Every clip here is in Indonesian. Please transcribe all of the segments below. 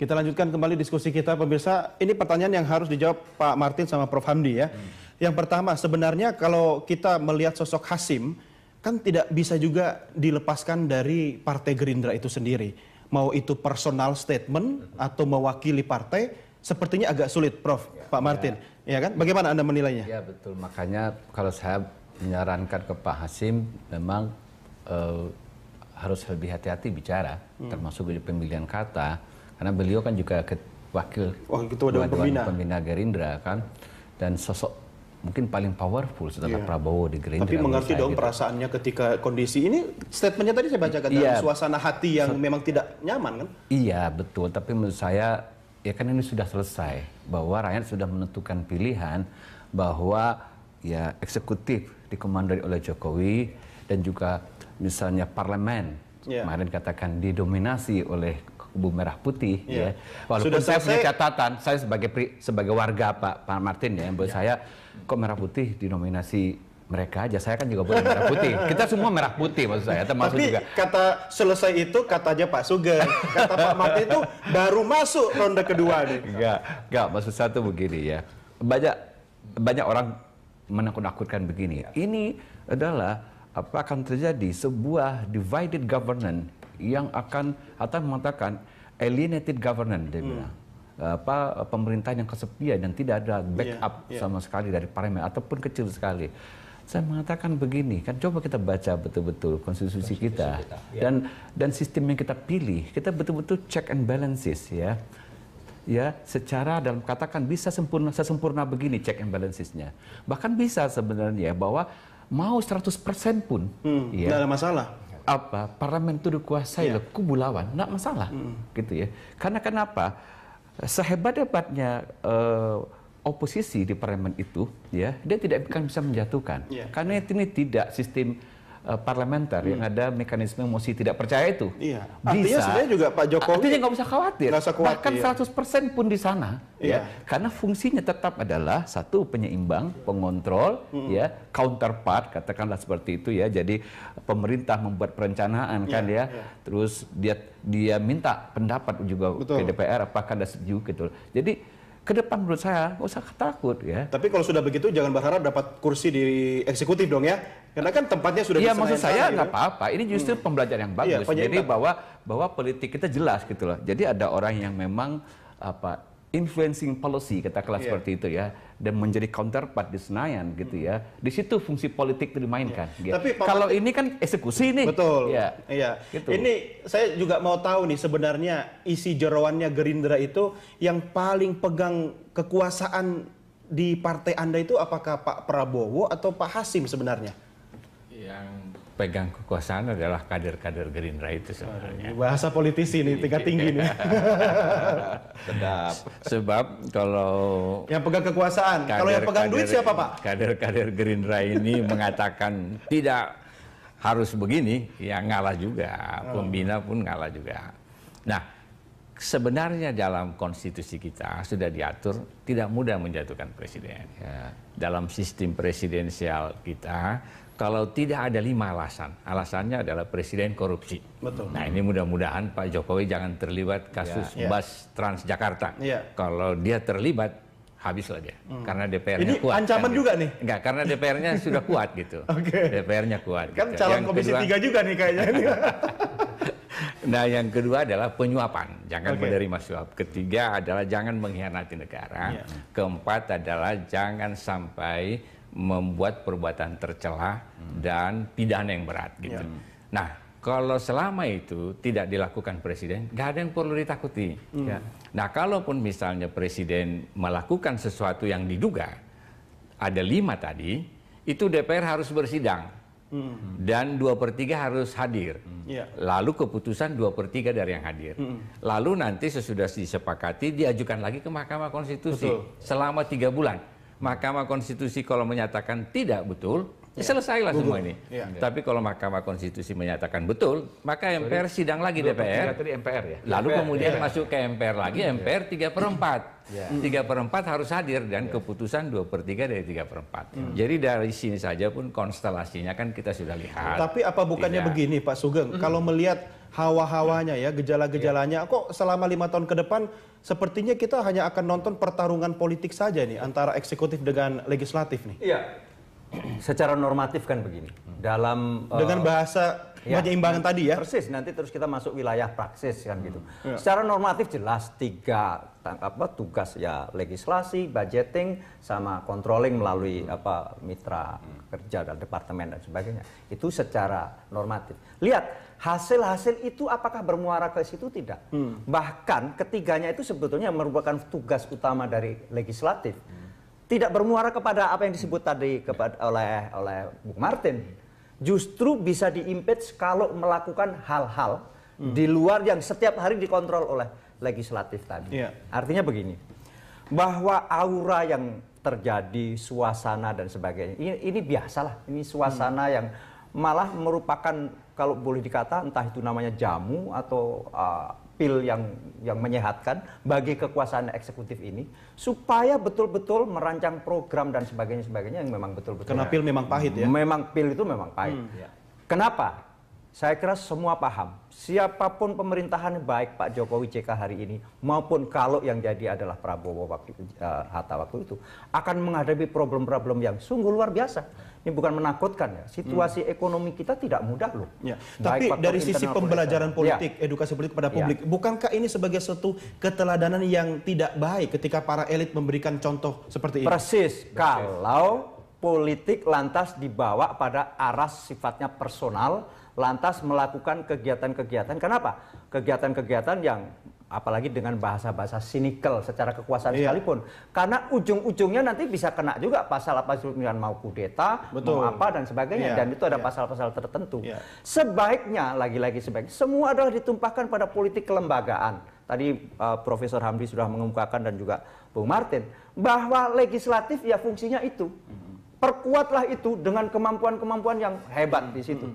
Kita lanjutkan kembali diskusi kita, pemirsa. Ini pertanyaan yang harus dijawab Pak Martin sama Prof Hamdi ya. Yang pertama, sebenarnya kalau kita melihat sosok Hashim, kan tidak bisa juga dilepaskan dari Partai Gerindra itu sendiri. Mau itu personal statement atau mewakili partai, sepertinya agak sulit, Prof. Ya, Pak Martin, ya kan? Bagaimana Anda menilainya? Ya betul, makanya kalau saya menyarankan ke Pak Hashim, memang harus lebih hati-hati bicara, termasuk di pemilihan kata. Karena beliau kan juga wakil ketua dewan pembina Gerindra kan, dan sosok mungkin paling powerful setelah Prabowo di Gerindra. Tapi mengerti dong perasaannya ketika kondisi ini, statementnya tadi saya bacakan, suasana hati yang memang tidak nyaman kan? Iya betul, tapi menurut saya ya kan ini sudah selesai, bahwa rakyat sudah menentukan pilihan bahwa ya eksekutif dikomandoi oleh Jokowi dan juga misalnya parlemen kemarin katakan didominasi oleh kubu merah putih ya. Walaupun sudah saya punya catatan, saya sebagai warga Pak Martin ya, buat saya kok merah putih dinominasi mereka aja, saya kan juga boleh merah putih. Kita semua merah putih maksud saya, termasuk tapi juga. Kata selesai itu katanya Pak Sugeng, kata Pak Martin itu baru masuk ronde kedua nih. Enggak, maksud saya tuh begini ya. Banyak orang menakut-nakutkan begini. Ini adalah apa akan terjadi sebuah divided governance yang akan atau mengatakan alienated governance, dia bilang pemerintahan yang kesepian dan tidak ada backup sama sekali dari parlemen ataupun kecil sekali. Saya mengatakan begini kan, coba kita baca betul-betul konstitusi kita. Dan sistem yang kita pilih, kita betul-betul check and balances ya. Ya, secara dalam katakan bisa sesempurna begini check and balancesnya. Bahkan bisa sebenarnya bahwa mau 100% pun tidak ada masalah. Apa parlemen itu dikuasai oleh kubu lawan, nggak masalah, gitu ya. Karena kenapa? Sehebat-hebatnya oposisi di parlemen itu, ya, dia tidak akan bisa menjatuhkan. Karena ini tidak sistem parlementer yang ada mekanisme mosi tidak percaya itu. Artinya sebenarnya juga Pak Jokowi nggak usah khawatir. Bahkan 100% pun di sana. Karena fungsinya tetap adalah satu penyeimbang, pengontrol, counterpart katakanlah seperti itu ya. Jadi pemerintah membuat perencanaan kan ya. Terus dia minta pendapat juga ke DPR apakah ada setuju gitu. Jadi ke depan menurut saya nggak usah takut ya. Tapi kalau sudah begitu jangan berharap dapat kursi di eksekutif dong ya. Karena kan tempatnya sudah disenangkan. Iya maksud saya nggak apa-apa. Ini justru pembelajaran yang bagus. Jadi bahwa politik kita jelas gitu loh. Jadi ada orang yang memang apa influencing policy katakanlah seperti itu ya, dan menjadi counterpart di Senayan gitu ya. Di situ fungsi politik itu dimainkan. Tapi kalau ini kan eksekusi nih. Betul. Iya. Gitu. Ini saya juga mau tahu nih sebenarnya isi jeroannya Gerindra itu yang paling pegang kekuasaan di partai Anda itu apakah Pak Prabowo atau Pak Hashim sebenarnya? Yang pegang kekuasaan adalah kader-kader Gerindra itu sebenarnya. Bahasa politisi nih, tingkat tinggi nih. Sedap. Sebab kalau yang pegang kekuasaan, kalau yang pegang duit siapa Pak? Kader-kader Gerindra ini mengatakan tidak harus begini, ya ngalah juga, pembina pun ngalah juga. Nah, sebenarnya dalam konstitusi kita sudah diatur tidak mudah menjatuhkan presiden. Ya. Dalam sistem presidensial kita, kalau tidak ada 5 alasan, alasannya adalah presiden korupsi. Betul. Nah ini mudah-mudahan Pak Jokowi jangan terlibat kasus bus Trans Jakarta. Kalau dia terlibat, habislah dia. Karena DPR-nya kuat. Ini ancaman kan, juga nih? Enggak, karena DPR-nya sudah kuat gitu. DPR-nya kuat. Kan gitu. Calon yang komisi 3 juga nih kayaknya. Nah yang kedua adalah penyuapan. Jangan menerima suap. Ketiga adalah jangan mengkhianati negara. Keempat adalah jangan sampai membuat perbuatan tercela dan pidana yang berat gitu. Nah, kalau selama itu tidak dilakukan presiden, nggak ada yang perlu ditakuti. Nah, kalaupun misalnya presiden melakukan sesuatu yang diduga ada 5 tadi, itu DPR harus bersidang dan 2/3 harus hadir. Lalu keputusan 2/3 dari yang hadir. Lalu nanti sesudah disepakati diajukan lagi ke Mahkamah Konstitusi selama 3 bulan. Mahkamah Konstitusi kalau menyatakan tidak betul, selesailah semua ini. Tapi kalau Mahkamah Konstitusi menyatakan betul, maka MPR sidang lagi DPR. MPR ya? Lalu kemudian masuk ke MPR lagi, MPR 3/4. 3/4 harus hadir dan keputusan 2/3 dari 3/4. Jadi dari sini saja pun konstelasinya kan kita sudah lihat. Tapi apa bukannya begini Pak Sugeng, kalau melihat hawa-hawanya ya, gejala-gejalanya. Kok selama 5 tahun ke depan sepertinya kita hanya akan nonton pertarungan politik saja nih antara eksekutif dengan legislatif nih. Iya. Secara normatif kan begini. Dalam dengan bahasa penyeimbangan tadi ya. Persis, nanti terus kita masuk wilayah praksis kan gitu. Ya. Secara normatif jelas 3 tugas ya, legislasi, budgeting, sama controlling melalui mitra kerja dan departemen dan sebagainya. Itu secara normatif. Lihat hasil-hasil itu apakah bermuara ke situ, tidak. Bahkan ketiganya itu sebetulnya merupakan tugas utama dari legislatif. Tidak bermuara kepada apa yang disebut tadi oleh Bung Martin. Justru bisa diimpeach kalau melakukan hal-hal di luar yang setiap hari dikontrol oleh legislatif tadi. Artinya begini, bahwa aura yang terjadi, suasana dan sebagainya, ini biasalah, ini suasana yang malah merupakan, kalau boleh dikata, entah itu namanya jamu atau pil yang menyehatkan bagi kekuasaan eksekutif ini supaya betul-betul merancang program dan sebagainya yang memang betul-betul. Karena pil memang pahit ya. Memang pil itu memang pahit. Kenapa? Saya kira semua paham, siapapun pemerintahan, baik Pak Jokowi JK hari ini maupun kalau yang jadi adalah Prabowo Hatta waktu itu, akan menghadapi problem-problem yang sungguh luar biasa. Ini bukan menakutkan ya, situasi ekonomi kita tidak mudah loh. Tapi dari sisi pembelajaran politik, edukasi politik kepada publik, bukankah ini sebagai suatu keteladanan yang tidak baik ketika para elit memberikan contoh seperti ini? Persis, kalau politik lantas dibawa pada aras sifatnya personal, lantas melakukan kegiatan-kegiatan. Kenapa? Kegiatan-kegiatan yang apalagi dengan bahasa-bahasa sinikal secara kekuasaan sekalipun. Karena ujung-ujungnya nanti bisa kena juga pasal apa misalnya mau kudeta, mau apa dan sebagainya. Dan itu ada pasal-pasal tertentu. Sebaiknya, lagi-lagi sebaiknya, semua adalah ditumpahkan pada politik kelembagaan. Tadi Profesor Hamdi sudah mengemukakan dan juga Bung Martin, bahwa legislatif ya fungsinya itu. Perkuatlah itu dengan kemampuan-kemampuan yang hebat di situ.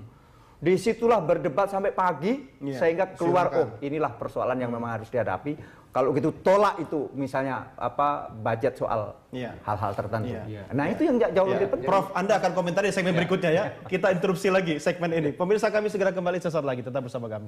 Disitulah berdebat sampai pagi sehingga keluar inilah persoalan yang memang harus dihadapi. Kalau gitu tolak itu misalnya budget soal hal-hal tertentu. Nah itu yang jauh lebih penting. Prof, Anda akan komentari segmen berikutnya ya. Kita interupsi lagi segmen ini. Pemirsa, kami segera kembali sesaat lagi, tetap bersama kami.